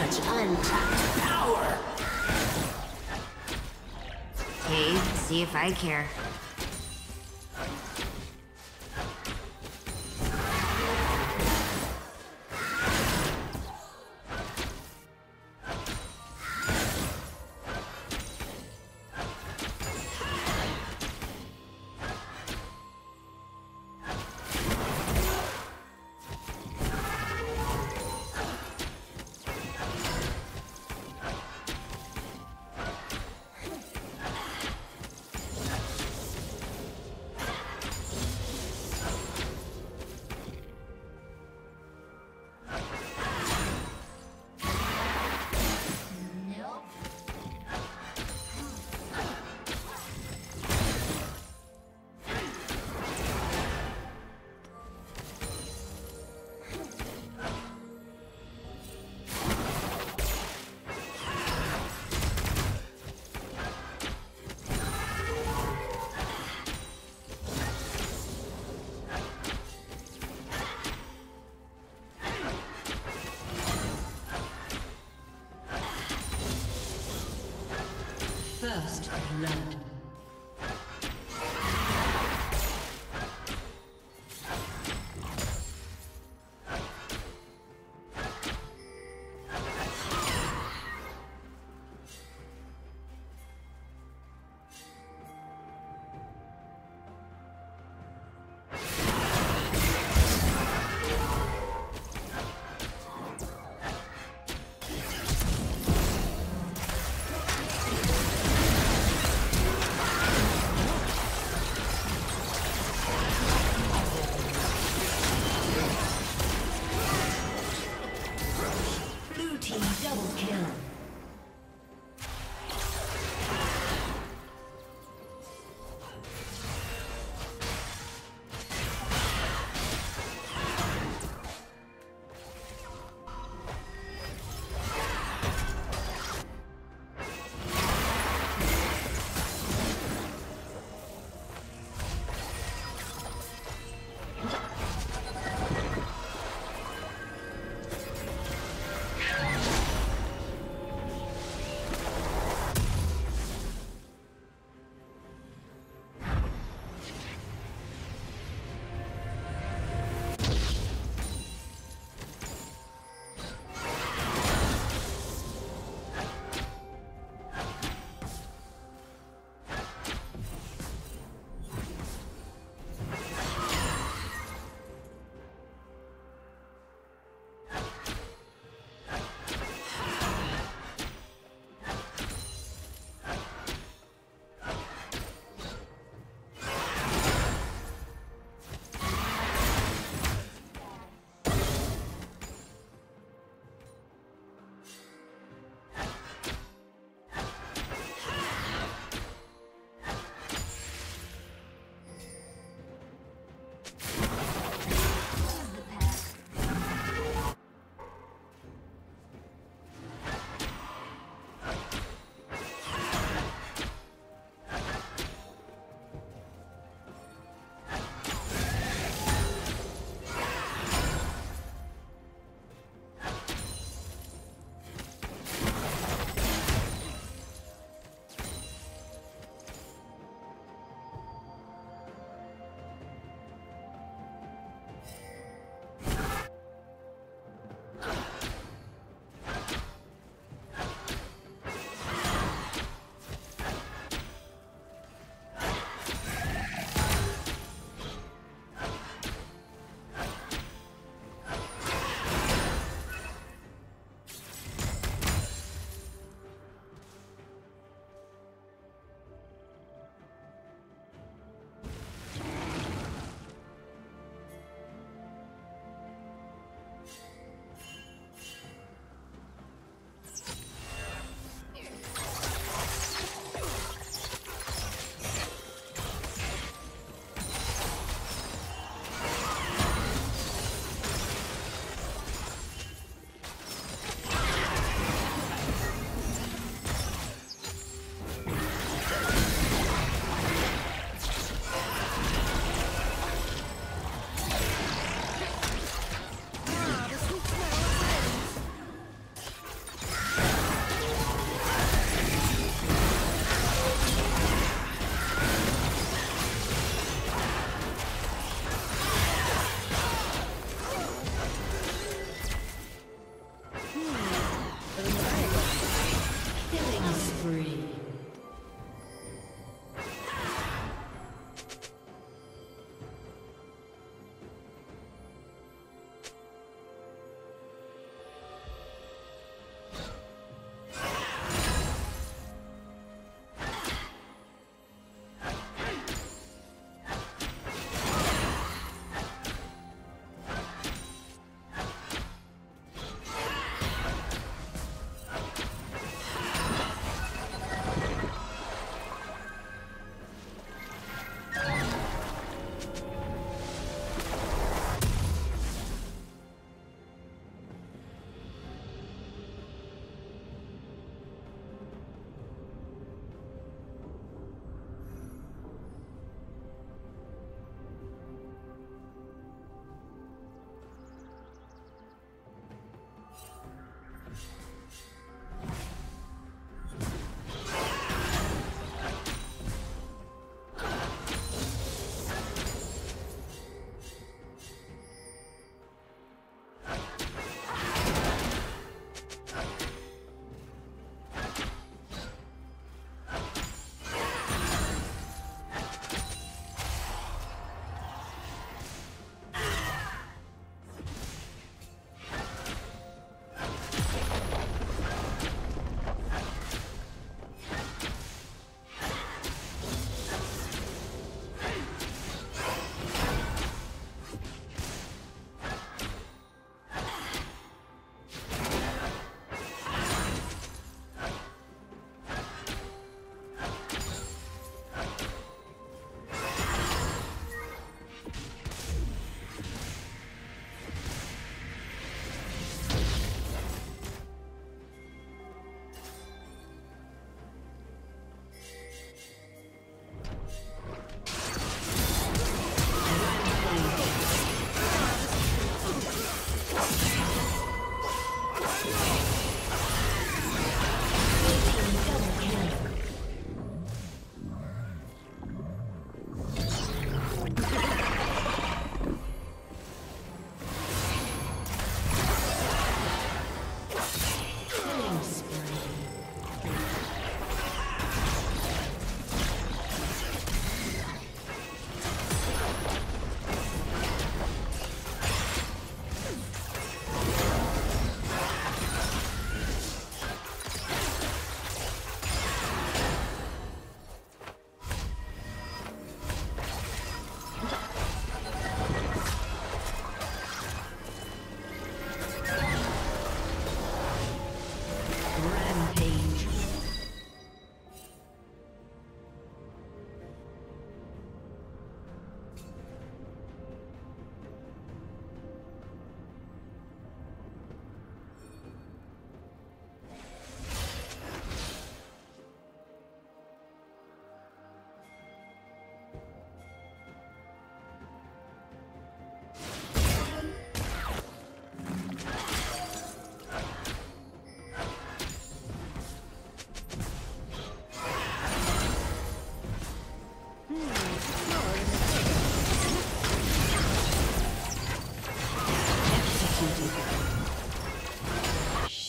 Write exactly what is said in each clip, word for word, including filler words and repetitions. much untapped power! Okay, see if I care. First blood.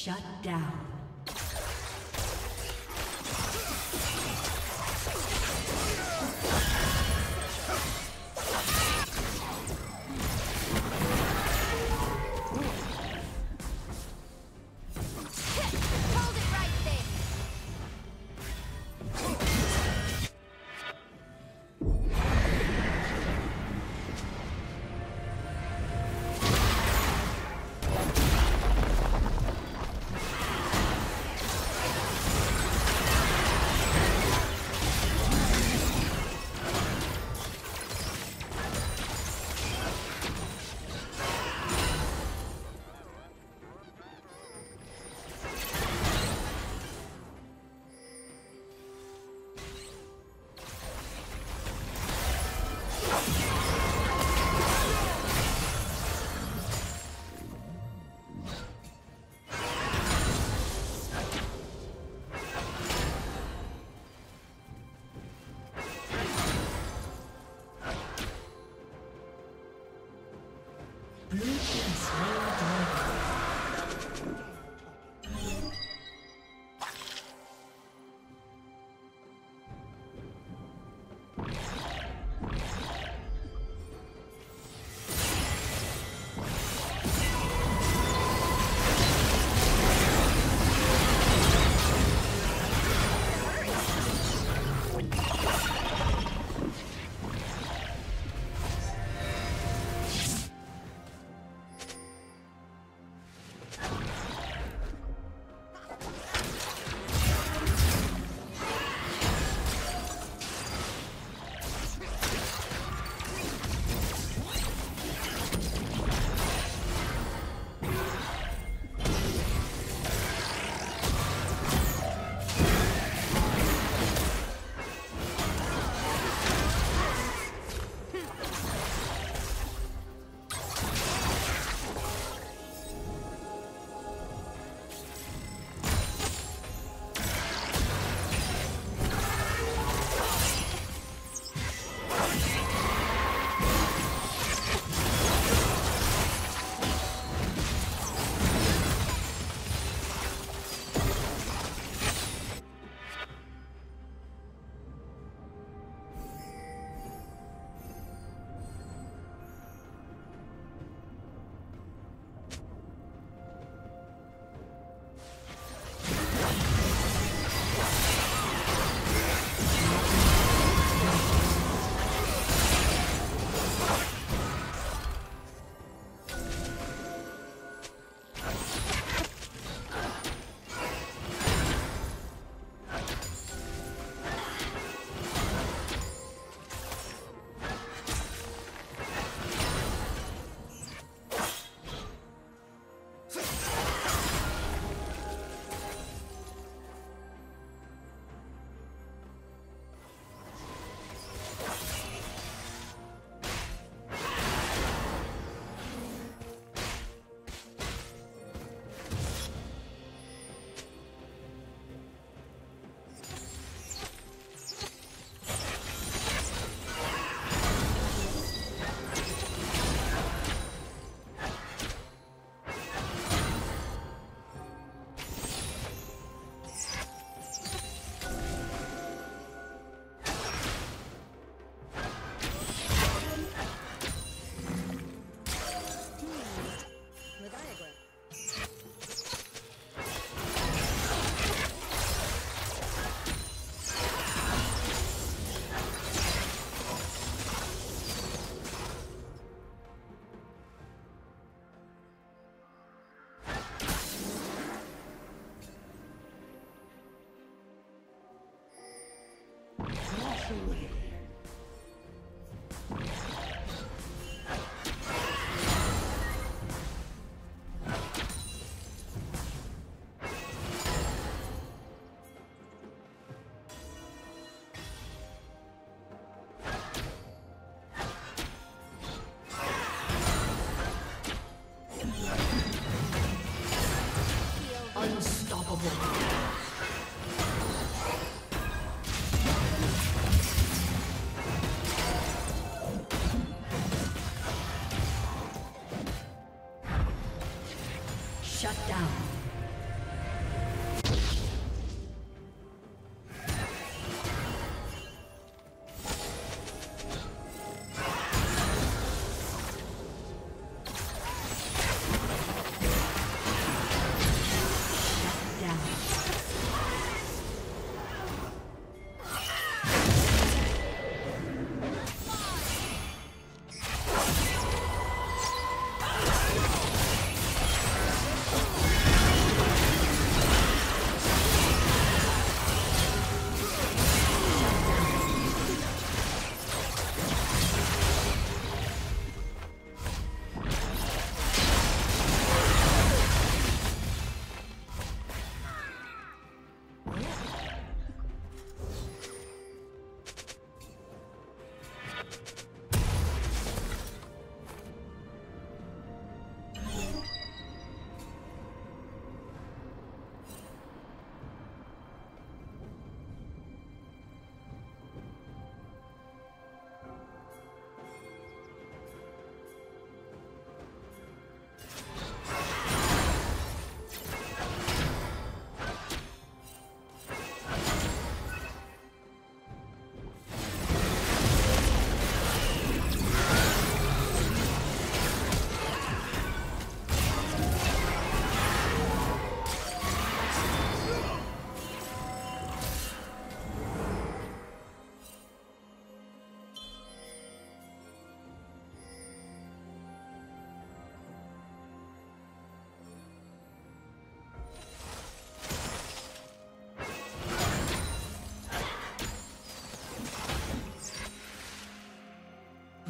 Shut down. Shut down.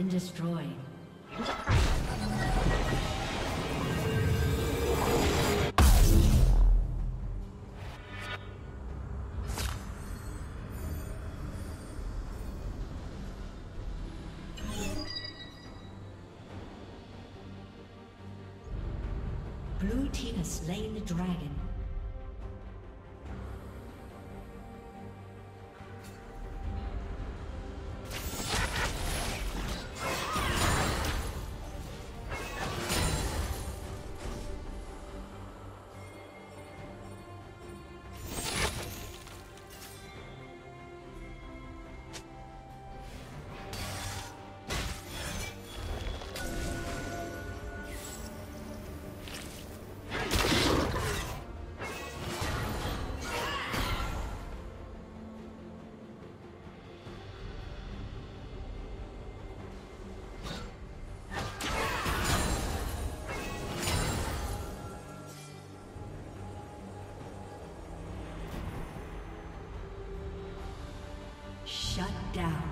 been destroyed. Blue team has slain the dragon. Shut down.